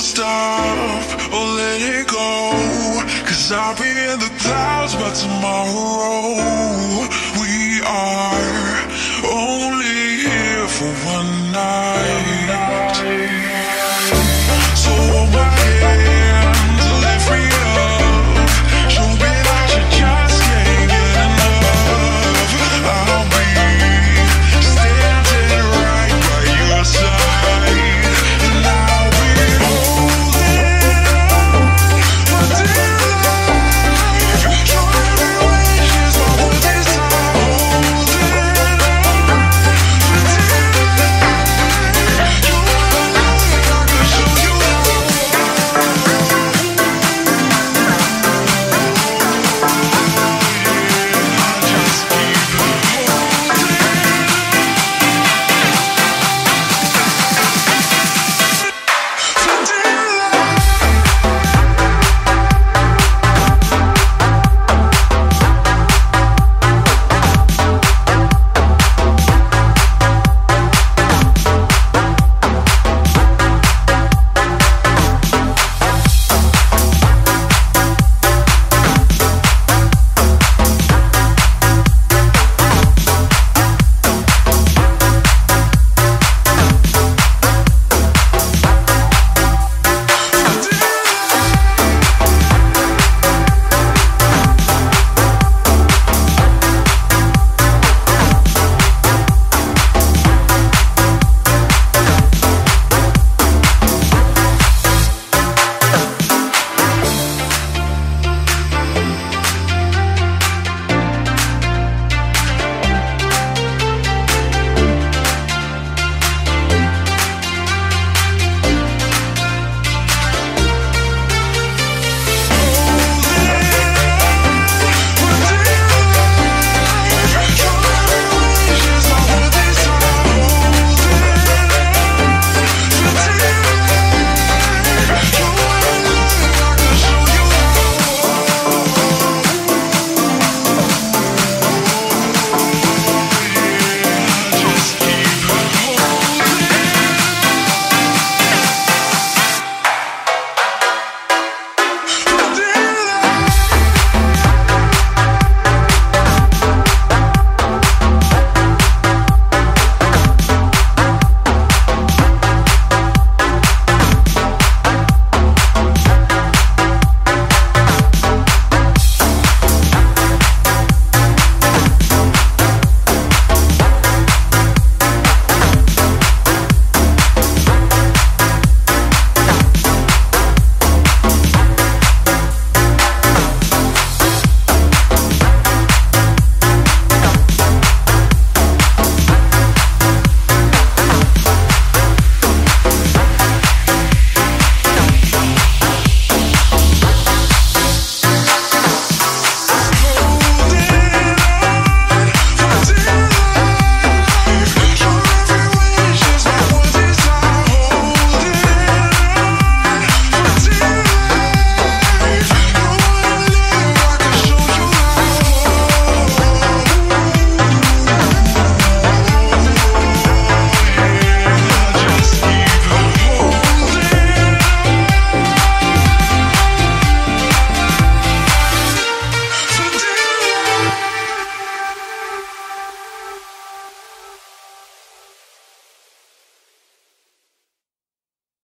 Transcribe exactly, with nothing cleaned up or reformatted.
I'll stop or let it go, 'cause I'll be in the clouds by tomorrow.